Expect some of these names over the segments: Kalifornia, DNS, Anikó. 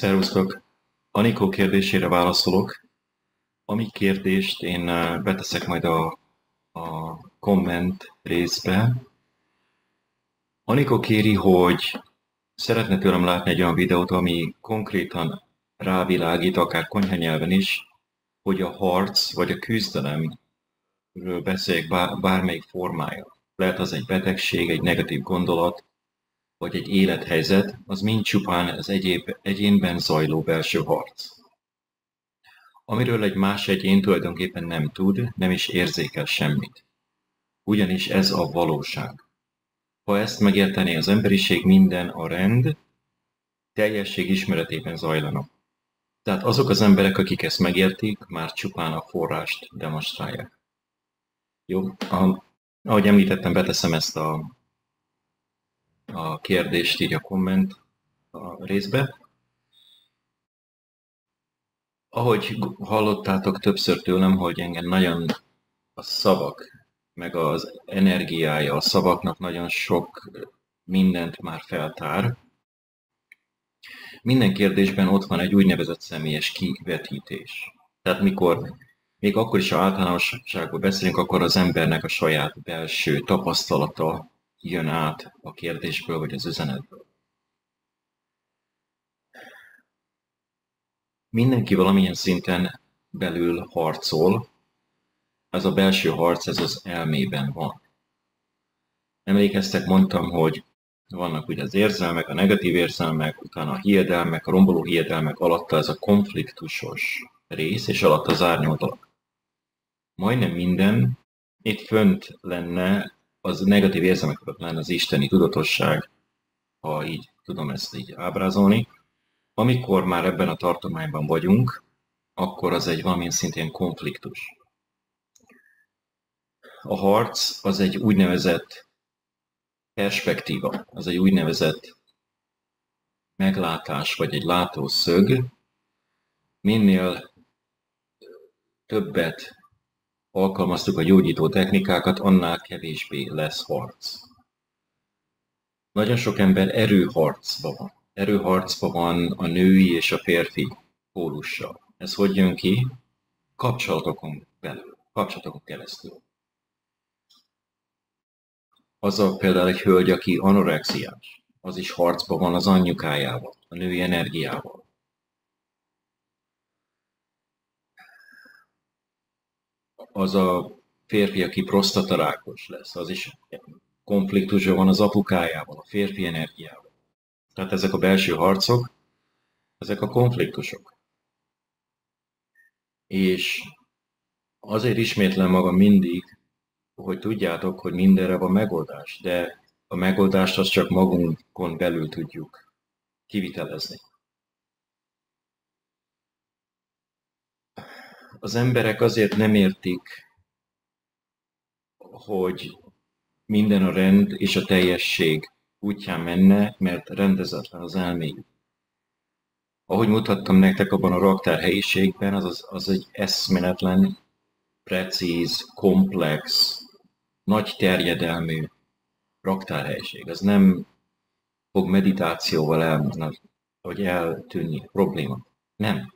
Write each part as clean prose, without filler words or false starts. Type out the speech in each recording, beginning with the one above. Szervusztok! Anikó kérdésére válaszolok. Ami kérdést én beteszek majd a komment részbe. Anikó kéri, hogy szeretne tőlem látni egy olyan videót, ami konkrétan rávilágít, akár konyhanyelven is, hogy a harc vagy a küzdelemről beszéljek bármelyik formája. Lehet az egy betegség, egy negatív gondolat, vagy egy élethelyzet, az mind csupán az egyénben zajló belső harc, amiről egy más egyén tulajdonképpen nem tud, nem is érzékel semmit. Ugyanis ez a valóság. Ha ezt megértené az emberiség, minden a rend teljesség ismeretében zajlana. Tehát azok az emberek, akik ezt megértik, már csupán a forrást demonstrálják. Jó, ahogy említettem, beteszem ezt a kérdést így a komment a részbe. Ahogy hallottátok többször tőlem, hogy engem nagyon a szavak, meg az energiája a szavaknak nagyon sok mindent már feltár. Minden kérdésben ott van egy úgynevezett személyes kivetítés. Tehát mikor, még akkor is, ha általánosságban beszélünk, akkor az embernek a saját belső tapasztalata jön át a kérdésből, vagy az üzenetből. Mindenki valamilyen szinten belül harcol, ez a belső harc, ez az elmében van. Emlékeztek, mondtam, hogy vannak ugye az érzelmek, a negatív érzelmek, utána a hiedelmek, a romboló hiedelmek, alatta ez a konfliktusos rész, és alatta az árnyoldalak. Majdnem minden itt fönt lenne, az negatív érzelmek lenne az isteni tudatosság, ha így tudom ezt így ábrázolni. Amikor már ebben a tartományban vagyunk, akkor az egy valamilyen szintén konfliktus. A harc az egy úgynevezett perspektíva, az egy úgynevezett meglátás, vagy egy látószög. Minél többet alkalmaztuk a gyógyító technikákat, annál kevésbé lesz harc. Nagyon sok ember erőharcban van. Erőharcban van a női és a férfi pólussal. Ez hogy jön ki? Kapcsolatokon belül, kapcsolatokon keresztül. Az a például egy hölgy, aki anorexiás, az is harcban van az anyukájával, a női energiával. Az a férfi, aki prosztatarákos lesz, az is konfliktusban van az apukájával, a férfi energiával. Tehát ezek a belső harcok, ezek a konfliktusok. És azért ismétlem magam mindig, hogy tudjátok, hogy mindenre van megoldás, de a megoldást azt csak magunkon belül tudjuk kivitelezni. Az emberek azért nem értik, hogy minden a rend és a teljesség útján menne, mert rendezetlen az elméjük. Ahogy mutattam nektek abban a raktárhelyiségben, az egy eszméletlen, precíz, komplex, nagy terjedelmű raktárhelyiség. Ez nem fog meditációval elmenni, vagy eltűnni probléma. Nem.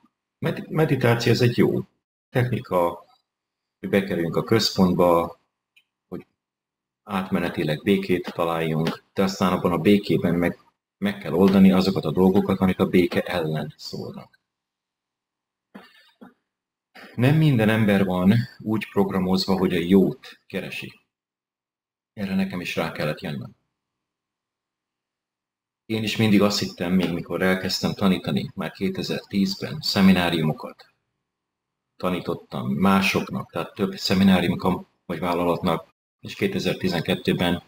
Meditáció ez egy jó technika, hogy bekerüljünk a központba, hogy átmenetileg békét találjunk, de aztán abban a békében meg kell oldani azokat a dolgokat, amik a béke ellen szólnak. Nem minden ember van úgy programozva, hogy a jót keresi. Erre nekem is rá kellett jönnöm. Én is mindig azt hittem, még mikor elkezdtem tanítani, már 2010-ben szemináriumokat tanítottam másoknak, tehát több szemináriumokon vagy vállalatnak, és 2012-ben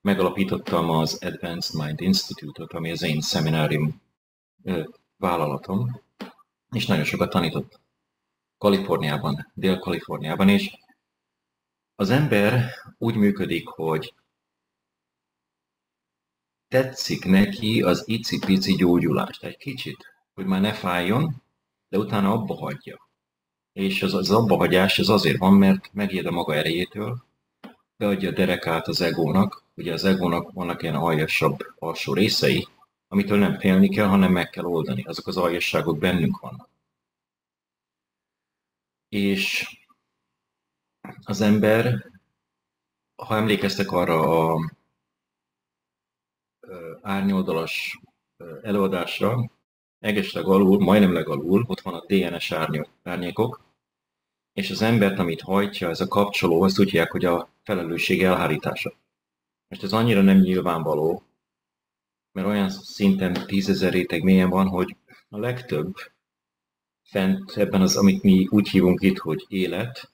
megalapítottam az Advanced Mind Institute-ot, ami az én szeminárium vállalatom, és nagyon sokat tanítottam Kaliforniában, Dél-Kaliforniában, és az ember úgy működik, hogy tetszik neki az icipici gyógyulást, egy kicsit, hogy már ne fájjon, de utána abba hagyja. És az abbahagyás az azért van, mert megijed a maga erejétől, beadja a derekát az egónak, ugye az egónak vannak ilyen aljasabb alsó részei, amitől nem félni kell, hanem meg kell oldani. Azok az aljasságok bennünk vannak. És az ember, ha emlékeztek arra a árnyoldalas előadásra, egésleg alul, majdnem legalul, ott van a DNS árnyékok, és az embert, amit hajtja, ez a kapcsoló, azt úgy hívják, hogy a felelősség elhárítása. Most ez annyira nem nyilvánvaló, mert olyan szinten 10 000 réteg mélyen van, hogy a legtöbb fent ebben az, amit mi úgy hívunk itt, hogy élet,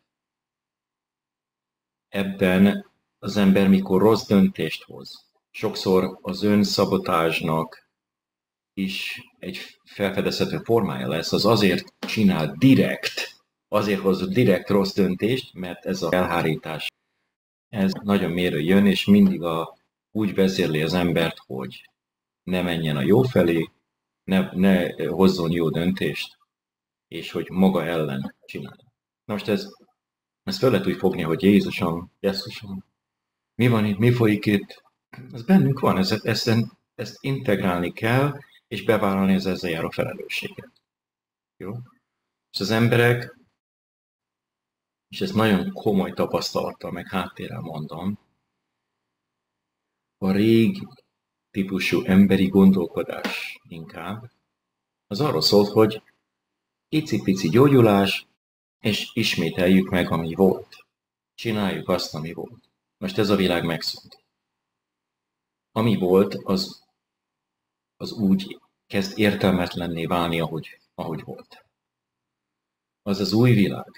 ebben az ember, mikor rossz döntést hoz, sokszor az önszabotásnak is egy felfedezhető formája lesz, az azért csinál direkt, azért hoz direkt rossz döntést, mert ez az elhárítás, ez nagyon mélyről jön, és mindig úgy vezérli az embert, hogy ne menjen a jó felé, ne hozzon jó döntést, és hogy maga ellen csinálja. Na most ezt fel lehet úgy fogni, hogy Jézusom, mi van itt, mi folyik itt? Ez bennünk van, ezt integrálni kell, és bevállalni az ezzel járó felelősséget. Jó? És az emberek, és ez nagyon komoly tapasztalattal, meg háttérrel mondom, a régi típusú emberi gondolkodás inkább, az arról szólt, hogy icipici gyógyulás, és ismételjük meg, ami volt. Csináljuk azt, ami volt. Most ez a világ megszűnt. Ami volt, az úgy kezd értelmetlenné válni, ahogy volt. Az az új világ,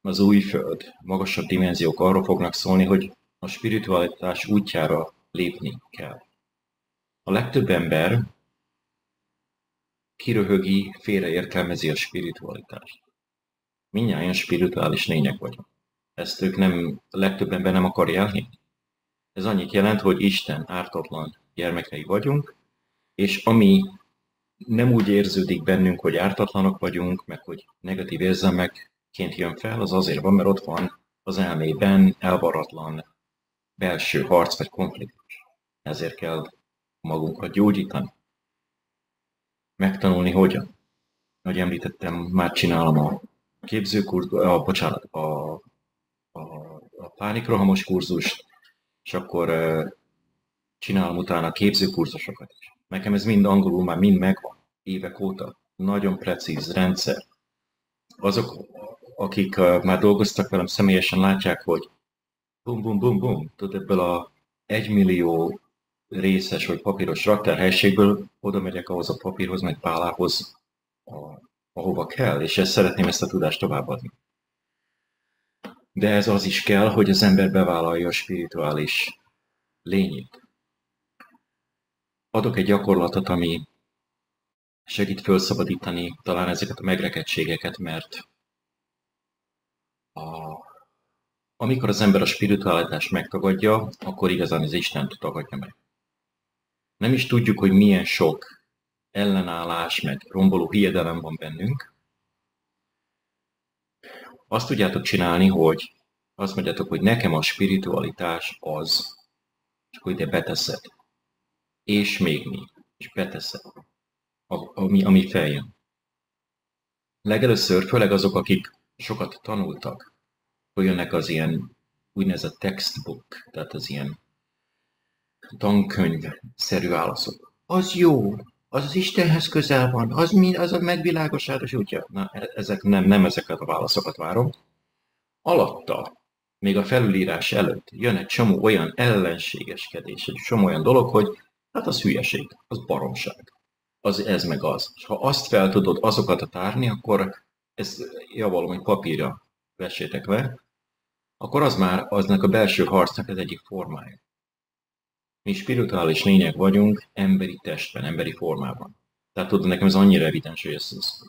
az új föld, magasabb dimenziók arról fognak szólni, hogy a spiritualitás útjára lépni kell. A legtöbb ember kiröhögi, félreértelmezi a spiritualitást. Mindnyáján spirituális lények vagyunk. Ezt ők nem, a legtöbb ember nem akarja elhinni. Ez annyit jelent, hogy Isten ártatlan gyermekei vagyunk, és ami nem úgy érződik bennünk, hogy ártatlanok vagyunk, meg hogy negatív érzelmekként jön fel, az azért van, mert ott van az elmében elvaratlan belső harc vagy konfliktus. Ezért kell magunkat gyógyítani. Megtanulni hogyan. Ahogy említettem, már csinálom a pánikrohamos kurzust, és akkor csinálom utána képzőkurzusokat is. Nekem ez mind angolul már mind megvan, évek óta. Nagyon precíz rendszer. Azok, akik már dolgoztak velem személyesen, látják, hogy bum-bum-bum-bum, tudod, ebből a 1 millió részes vagy papíros raktárhelységből oda megyek ahhoz a papírhoz, meg pálához, ahova kell, és ezt szeretném ezt a tudást továbbadni. De ez az is kell, hogy az ember bevállalja a spirituális lényét. Adok egy gyakorlatot, ami segít felszabadítani talán ezeket a megrekedtségeket, mert amikor az ember a spiritualitást megtagadja, akkor igazán az Istent tagadja meg. Nem is tudjuk, hogy milyen sok ellenállás, meg romboló hiedelem van bennünk. Azt tudjátok csinálni, hogy azt mondjátok, hogy nekem a spiritualitás az, és akkor ide beteszed. És még mi, és beteszed, ami feljön. Legelőször, főleg azok, akik sokat tanultak, hogy jönnek az ilyen úgynevezett textbook, tehát az ilyen tankönyv-szerű válaszok. Az jó, az Istenhez közel van, az a megvilágosodás útja. Na, ezek nem ezeket a válaszokat várom. Alatta, még a felülírás előtt jön egy csomó olyan ellenségeskedés, egy csomó olyan dolog, hogy hát az hülyeség, az baromság, az ez meg az. És ha azt fel tudod azokat a tárni, akkor ezt javallom, hogy papírja vessétek le, akkor az már aznak a belső harcnak az egyik formája. Mi spirituális lények vagyunk emberi testben, emberi formában. Tehát tudod, nekem ez annyira evidens, hogy ezt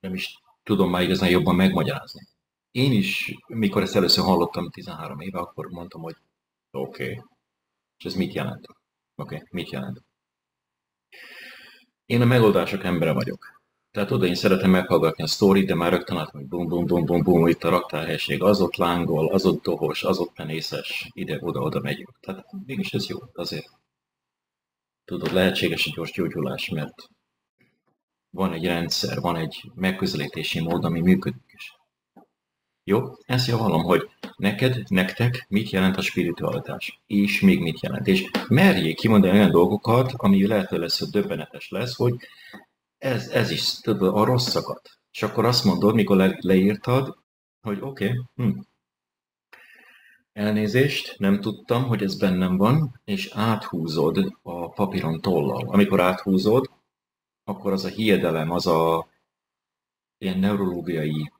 nem is tudom már igazán jobban megmagyarázni. Én is, mikor ezt először hallottam 13 éve, akkor mondtam, hogy oké. És ez mit jelent? Mit jelent? Én a megoldások embere vagyok. Tehát oda én szeretem meghallgatni a sztorit, de már rögtön látom, hogy bum-bum-bum-bum-bum, itt a raktárhelység, az ott lángol, az ott dohos, az ott penészes, ide-oda-oda megyünk. Tehát mégis ez jó, azért. tudod, lehetséges egy gyors gyógyulás, mert van egy rendszer, van egy megközelítési mód, ami működik is. Jó, ezt javallom, hogy neked, nektek mit jelent a spiritualitás, és még mit jelent. És merjék kimondani olyan dolgokat, ami lehetőleg lesz, hogy döbbenetes lesz, hogy ez is tudod, a rosszakat. És akkor azt mondod, mikor leírtad, hogy oké, elnézést, nem tudtam, hogy ez bennem van, és áthúzod a papíron tollal. Amikor áthúzod, akkor az a hiedelem, az a ilyen neurológiai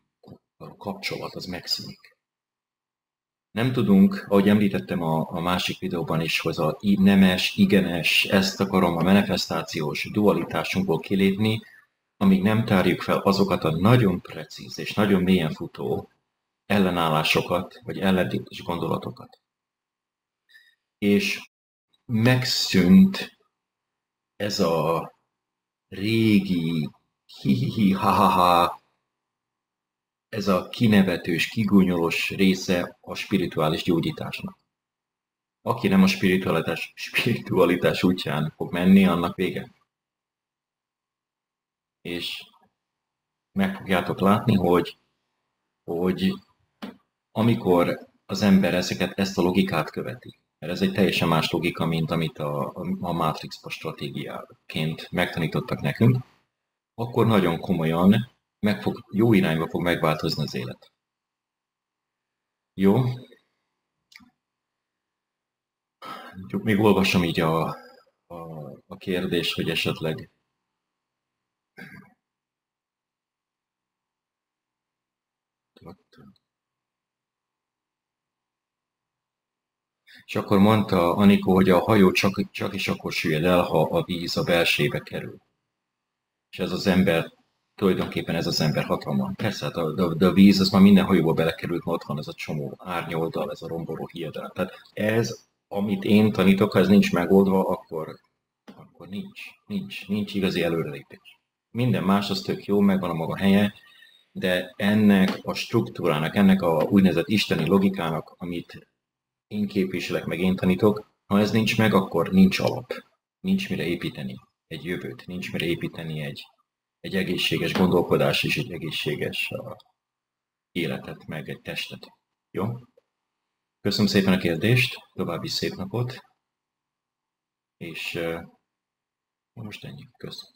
kapcsolat, az megszűnik. Nem tudunk, ahogy említettem a másik videóban is, hogy a nemes, igenes, ezt akarom a manifestációs dualitásunkból kilépni, amíg nem tárjuk fel azokat a nagyon precíz és nagyon mélyen futó ellenállásokat, vagy ellentétes gondolatokat. És megszűnt ez a régi hi-hi-hi-ha-ha-ha, ez a kinevetős, kigúnyolós része a spirituális gyógyításnak. Aki nem a spiritualitás útján fog menni, annak vége. És meg fogjátok látni, hogy amikor az ember ezt a logikát követi, mert ez egy teljesen más logika, mint amit a Matrix-ba stratégiáként megtanítottak nekünk, akkor nagyon komolyan jó irányba fog megváltozni az élet. Jó? Még olvasom így a kérdést, hogy esetleg és akkor mondta Anikó, hogy a hajó csak is akkor süllyed el, ha a víz a belsébe kerül. És ez az ember, tulajdonképpen ez az ember hatalma. Persze, de a víz az már minden hajóba belekerült, mert ott van ez a csomó árnyoldal, ez a romboló hiedelem. Tehát ez, amit én tanítok, ha ez nincs megoldva, akkor nincs igazi előrelépés. Minden más az tök jó, megvan a maga helye, de ennek a struktúrának, ennek a úgynevezett isteni logikának, amit én képviselek, meg én tanítok, ha ez nincs meg, akkor nincs alap. Nincs mire építeni egy jövőt, nincs mire építeni egy egészséges gondolkodás és egy egészséges életet, meg egy testet. Jó? Köszönöm szépen a kérdést, további szép napot, és most ennyi. Köszönöm.